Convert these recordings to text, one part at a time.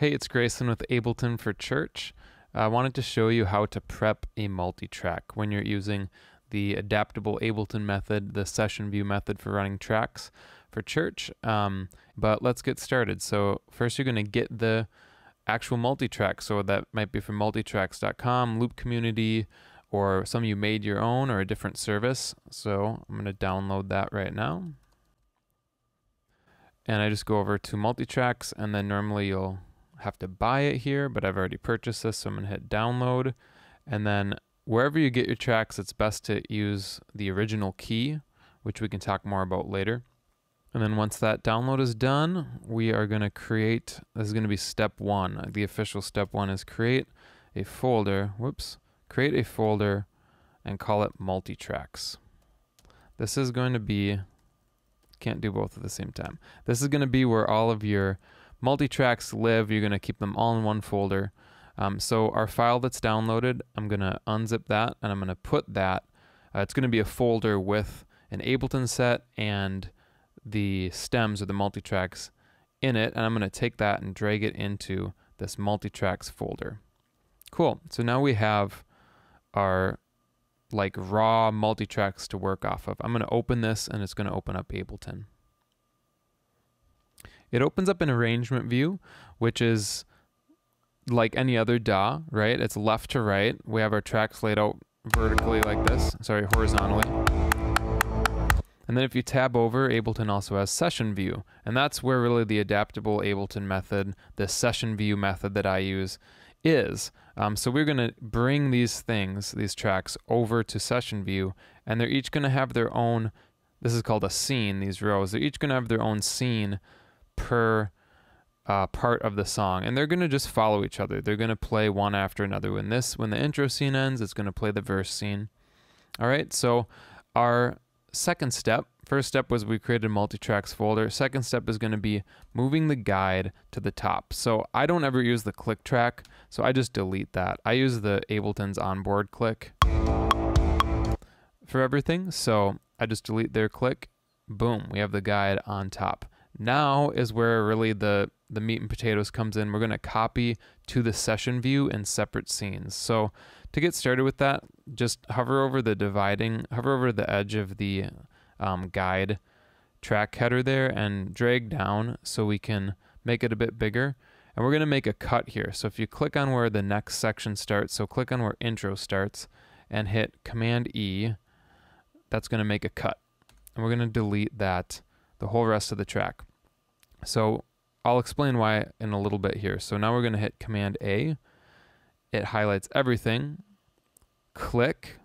Hey, it's Grayson with Ableton for Church. I wanted to show you how to prep a multitrack when you're using the Adaptable Ableton Method, the Session View method for running tracks for church. But let's get started. So first you're going to get the actual multitrack. So that might be from multitracks.com, loop community, or some you made your own or a different service. So I'm going to download that right now. And I just go over to multitracks, and then normally you'll have to buy it here, but I've already purchased this, so I'm gonna hit download. And then wherever you get your tracks, it's best to use the original key, which we can talk more about later. And then once that download is done, we are gonna create, this is gonna be step one. The official step one is create a folder, create a folder and call it multitracks. This is going to be, can't do both at the same time. This is gonna be where all of your multitracks live. You're going to keep them all in one folder. So our file that's downloaded, I'm going to unzip that and I'm going to put that. It's going to be a folder with an Ableton set and the stems or the multitracks in it. And I'm going to take that and drag it into this multitracks folder. Cool. So now we have our like raw multitracks to work off of. I'm going to open this and it's going to open up Ableton. It opens up an arrangement view, which is like any other DAW, right? It's left to right. We have our tracks laid out vertically like this, horizontally. And then if you tab over, Ableton also has Session View. And that's where really the Adaptable Ableton Method, the Session View method that I use is. So we're gonna bring these things, these tracks, over to Session View, and they're each gonna have their own, this is called a scene, these rows. They're each gonna have their own scene per part of the song, and they're going to just follow each other. They're going to play one after another. When the intro scene ends, it's going to play the verse scene. All right, so our second step, first step was we created a multitracks folder. Second step is going to be moving the guide to the top. So I don't ever use the click track, so I just delete that. I use the Ableton's onboard click for everything, so I just delete their click. Boom, we have the guide on top. Now is where really the meat and potatoes comes in. We're going to copy to the session view in separate scenes. So to get started with that, just hover over the hover over the edge of the guide track header there and drag down so we can make it a bit bigger. And we're going to make a cut here. So if you click on where the next section starts, so click on where intro starts and hit Command E, that's going to make a cut. And we're going to delete that, the whole rest of the track. So I'll explain why in a little bit here. So now we're going to hit Command A. It highlights everything. Click.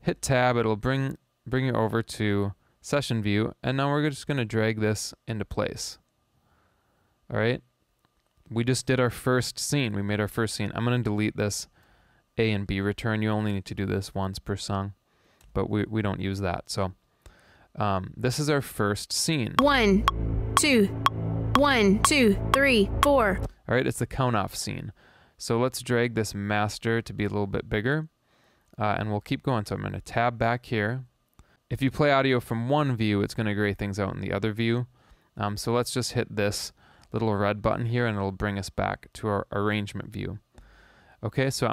Hit Tab. It'll bring you over to Session View. And now we're just going to drag this into place. All right. We just did our first scene. We made our first scene. I'm going to delete this A and B return. You only need to do this once per song, but we don't use that. So this is our first scene. 1, 2, 1, 2, 3, 4. All right, it's the count off scene. So let's drag this master to be a little bit bigger, and we'll keep going. So I'm going to tab back here. If you play audio from one view, it's going to gray things out in the other view. So let's just hit this little red button here, and it'll bring us back to our arrangement view. Okay, so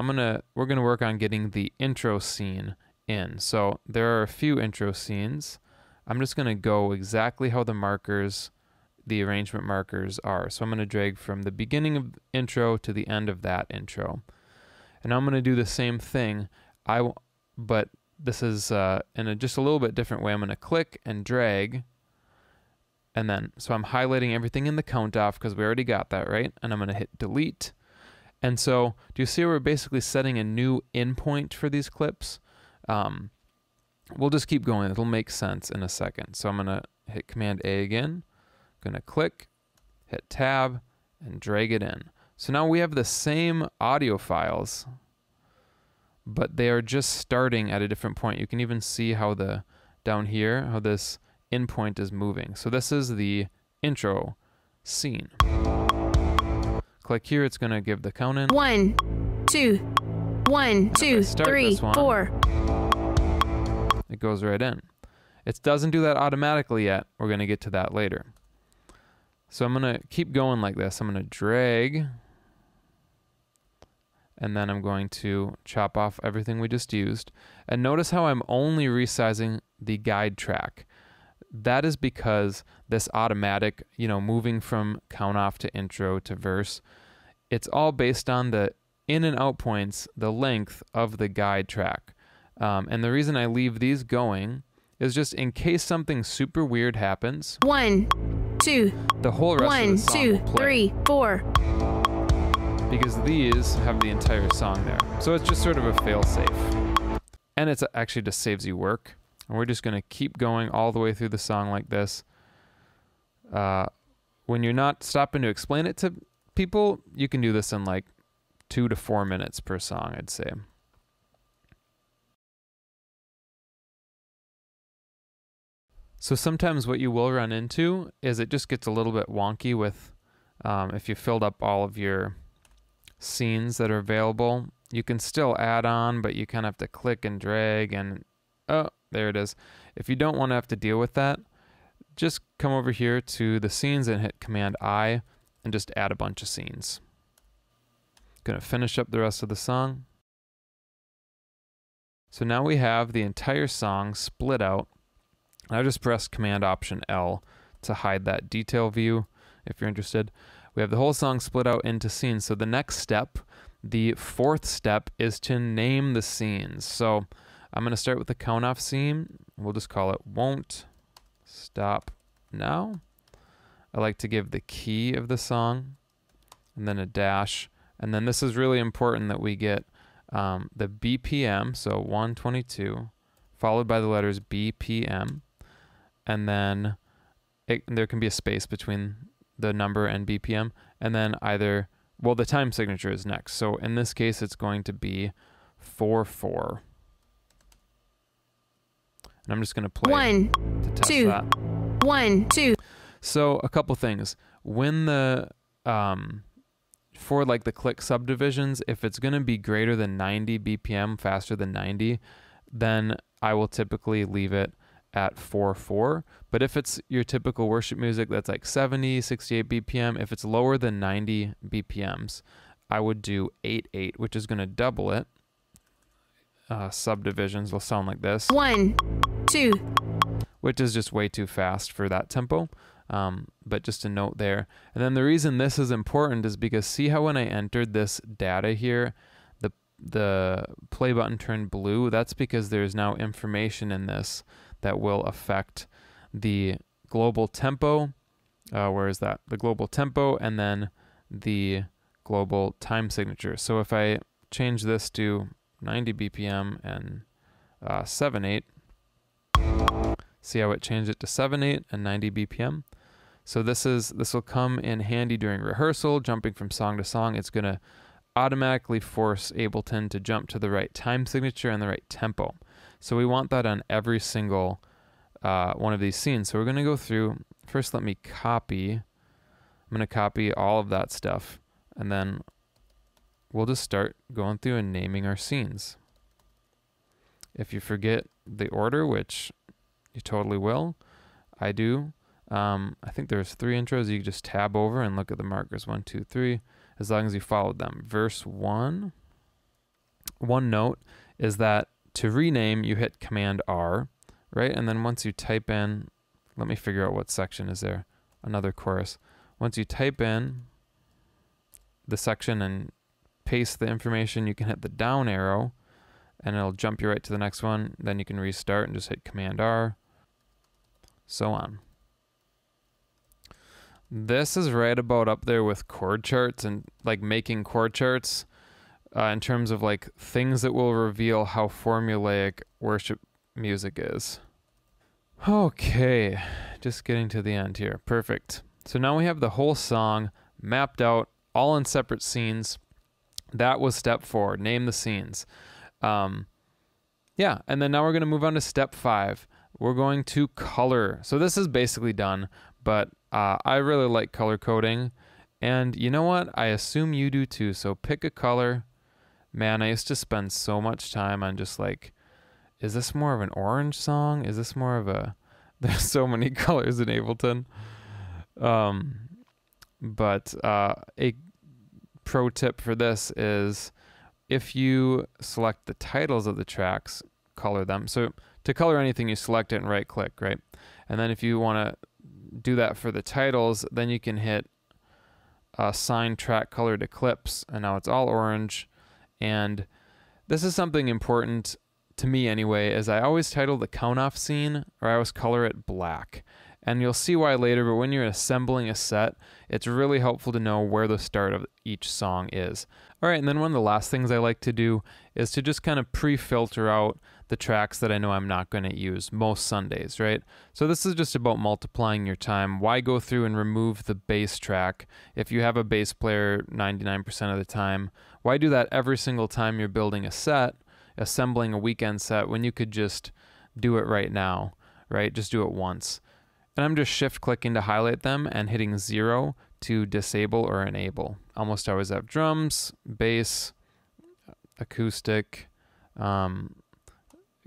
we're gonna work on getting the intro scene in. So there are a few intro scenes. I'm just going to go exactly how the markers, the arrangement markers are. So I'm going to drag from the beginning of intro to the end of that intro. And I'm going to do the same thing, but this is in just a little bit different way. I'm going to click and drag. And then, so I'm highlighting everything in the count off because we already got that, right? And I'm going to hit delete. And so, do you see we're basically setting a new endpoint for these clips? We'll just keep going. It'll make sense in a second. So I'm going to hit Command A again. I'm going to click, hit Tab, and drag it in. So now we have the same audio files, but they are just starting at a different point. You can even see how down here, how this endpoint is moving. So this is the intro scene. Click here. It's going to give the count in. 1, 2, 1, 2, 3, 4. It goes right in. It doesn't do that automatically yet. We're going to get to that later. So I'm going to keep going like this. I'm going to drag, and then I'm going to chop off everything we just used. And notice how I'm only resizing the guide track. That is because this automatic, you know, moving from count off to intro to verse, it's all based on the in and out points, the length of the guide track. And the reason I leave these going is just in case something super weird happens. One, two, the whole rest one, of the song two, will play. 3, 4. Because these have the entire song there. So it's just sort of a fail-safe. And it's actually just saves you work. And we're just gonna keep going all the way through the song like this. When you're not stopping to explain it to people, you can do this in like 2 to 4 minutes per song, I'd say. So sometimes what you will run into is it just gets a little bit wonky with, if you filled up all of your scenes that are available, you can still add on, but you kind of have to click and drag and, oh, there it is. If you don't want to have to deal with that, just come over here to the scenes and hit Command-I and just add a bunch of scenes. Gonna finish up the rest of the song. So now we have the entire song split out. I just pressed Command-Option-L to hide that detail view, if you're interested. We have the whole song split out into scenes. So the next step, the fourth step, is to name the scenes. So I'm going to start with the count-off scene. We'll just call it Won't Stop Now. I like to give the key of the song, and then a dash. And then this is really important that we get the BPM, so 122, followed by the letters BPM. And then there can be a space between the number and BPM, and then either, well, the time signature is next. So in this case, it's going to be 4/4. And I'm just going to play to test that. 1, 2. So a couple things. When the, for like the click subdivisions, if it's going to be greater than 90 BPM, faster than 90, then I will typically leave it at 4/4. But if it's your typical worship music that's like 70, 68 BPM, if it's lower than 90 BPMs, I would do 8/8, which is going to double it. Subdivisions will sound like this. 1, 2. Which is just way too fast for that tempo. But just a note there. And then the reason this is important is because see how when I entered this data here, the play button turned blue? That's because there's now information in this that will affect the global tempo. Where is that? The global tempo and then the global time signature. So if I change this to 90 BPM and 7/8. See how it changed it to 7/8 and 90 BPM. So this will come in handy during rehearsal, jumping from song to song. It's going to automatically force Ableton to jump to the right time signature and the right tempo. So we want that on every single one of these scenes. So we're going to go through. First, let me copy. I'm going to copy all of that stuff, and then we'll just start going through and naming our scenes. If you forget the order, which you totally will, I do. I think there's 3 intros. You can just tab over and look at the markers 1, 2, 3, as long as you followed them. Verse 1. One note is that to rename, you hit Command-R, right? And then once you type in, let me figure out what section is there. Another chorus. Once you type in the section and paste the information, you can hit the down arrow and it'll jump you right to the next one. Then you can restart and just hit Command-R, so on. This is right about up there with chord charts and like making chord charts in terms of like things that will reveal how formulaic worship music is. Okay, just getting to the end here. Perfect. So now we have the whole song mapped out, all in separate scenes. That was step 4, name the scenes. Yeah, and then now we're going to move on to step 5. We're going to color. So this is basically done, but I really like color coding. And you know what? I assume you do too. So pick a color. Man, I used to spend so much time on just like, is this more of an orange song? Is this more of a... There's so many colors in Ableton. But a pro tip for this is if you select the titles of the tracks, color them. So to color anything, you select it and right click, right? And then if you want to do that for the titles, then you can hit assign track color to clips, and now it's all orange. And this is something important to me anyway, is I always title the count off scene, or I always color it black. And you'll see why later, but when you're assembling a set, it's really helpful to know where the start of each song is. All right, and then one of the last things I like to do is to just kind of pre-filter out the tracks that I know I'm not gonna use most Sundays, right? So this is just about multiplying your time. Why go through and remove the bass track? If you have a bass player 99% of the time, why do that every single time you're building a set, assembling a weekend set, when you could just do it right now, right? Just do it once. And I'm just shift clicking to highlight them and hitting 0 to disable or enable. Almost always have drums, bass, acoustic,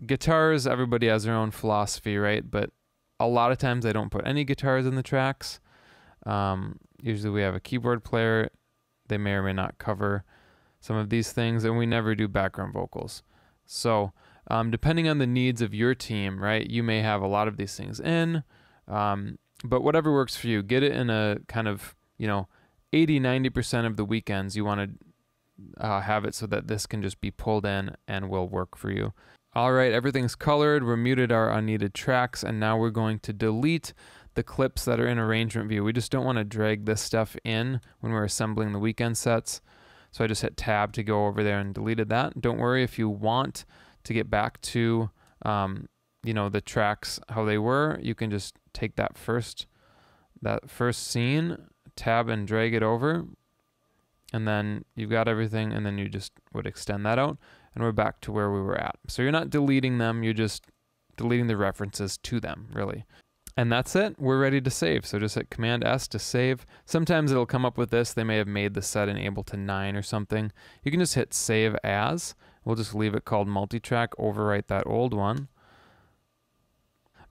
guitars. Everybody has their own philosophy, right? But a lot of times I don't put any guitars in the tracks. Usually we have a keyboard player. They may or may not cover some of these things, and we never do background vocals. So depending on the needs of your team, right? You may have a lot of these things in. But whatever works for you, get it in a kind of, you know, 80–90% of the weekends you want to have it so that this can just be pulled in and will work for you. All right, everything's colored. We're muted our unneeded tracks, and now we're going to delete the clips that are in Arrangement View. We just don't want to drag this stuff in when we're assembling the weekend sets. So I just hit tab to go over there and deleted that. Don't worry if you want to get back to, you know, the tracks, how they were, you can just take that first scene, tab and drag it over, and then you've got everything, and then you just would extend that out, and we're back to where we were at. So you're not deleting them, you're just deleting the references to them, really. And that's it, we're ready to save. So just hit Command S to save. Sometimes it'll come up with this, they may have made the set in Ableton 9 or something. You can just hit Save As, we'll just leave it called multitrack, overwrite that old one.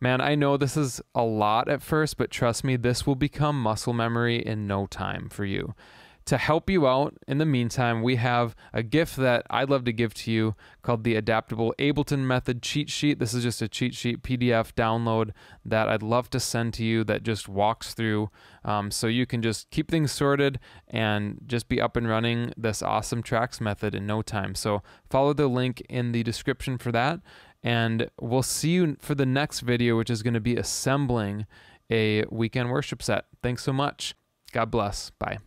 Man, I know this is a lot at first, but trust me, this will become muscle memory in no time for you. To help you out, in the meantime, we have a gift that I'd love to give to you called the Adaptable Ableton Method Cheat Sheet. This is just a cheat sheet PDF download that I'd love to send to you that just walks through so you can just keep things sorted and just be up and running this awesome tracks method in no time. So follow the link in the description for that. And we'll see you for the next video, which is going to be assembling a weekend worship set. Thanks so much. God bless. Bye.